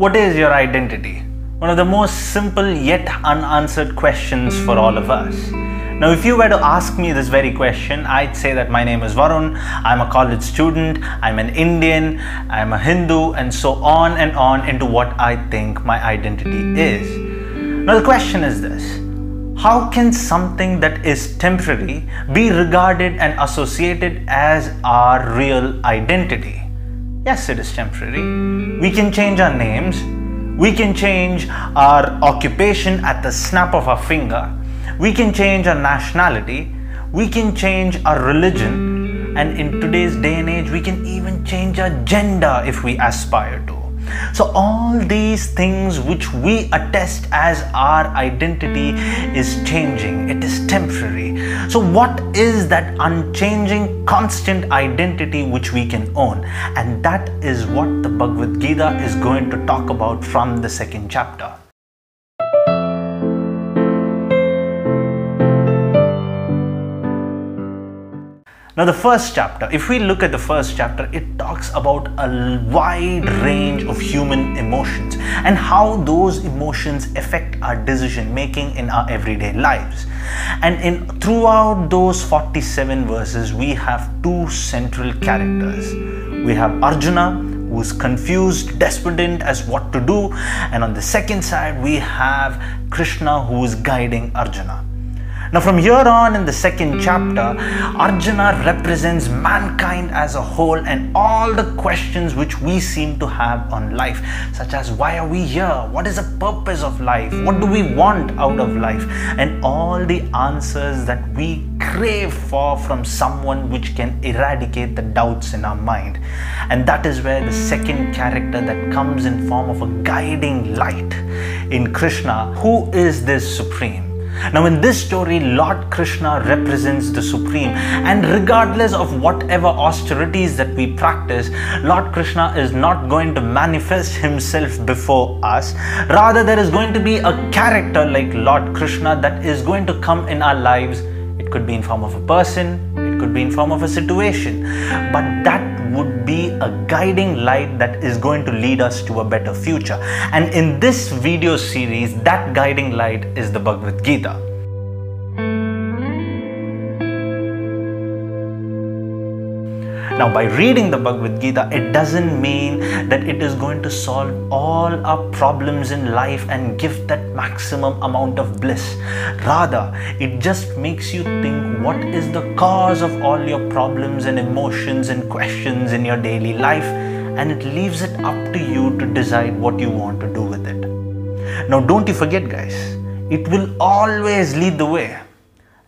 What is your identity? One of the most simple yet unanswered questions for all of us. Now, if you were to ask me this very question, I'd say that my name is Varun, I'm a college student, I'm an Indian, I'm a Hindu, and so on and on into what I think my identity is. Now, the question is this. How can something that is temporary be regarded and associated as our real identity? Yes, it is temporary. We can change our names. We can change our occupation at the snap of our finger. We can change our nationality. We can change our religion. And in today's day and age, we can even change our gender if we aspire to. So all these things which we attest as our identity is changing, it is temporary. So what is that unchanging, constant identity which we can own? And that is what the Bhagavad Gita is going to talk about from the second chapter. Now, the first chapter, if we look at the first chapter, it talks about a wide range of human emotions and how those emotions affect our decision making in our everyday lives. And throughout those 47 verses, we have two central characters. We have Arjuna, who is confused, despondent as what to do, and on the second side, we have Krishna, who is guiding Arjuna. Now, from here on in the second chapter, Arjuna represents mankind as a whole and all the questions which we seem to have on life, such as why are we here? What is the purpose of life? What do we want out of life? And all the answers that we crave for from someone which can eradicate the doubts in our mind. And that is where the second character that comes in form of a guiding light in Krishna, who is this Supreme. Now, in this story, Lord Krishna represents the Supreme, and regardless of whatever austerities that we practice, Lord Krishna is not going to manifest himself before us. Rather, there is going to be a character like Lord Krishna that is going to come in our lives. It could be in form of a person, it could be in form of a situation, but that would be a guiding light that is going to lead us to a better future. And in this video series, that guiding light is the Bhagavad Gita. Now, by reading the Bhagavad Gita, it doesn't mean that it is going to solve all our problems in life and give that maximum amount of bliss. Rather, it just makes you think what is the cause of all your problems and emotions and questions in your daily life, and it leaves it up to you to decide what you want to do with it. Now, don't you forget, guys, it will always lead the way,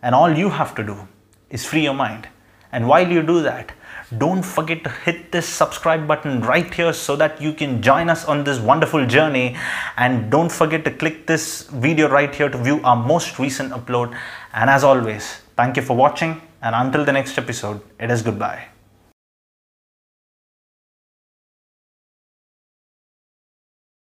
and all you have to do is free your mind. And while you do that, don't forget to hit this subscribe button right here so that you can join us on this wonderful journey. And don't forget to click this video right here to view our most recent upload. And as always, thank you for watching. And until the next episode, it is goodbye.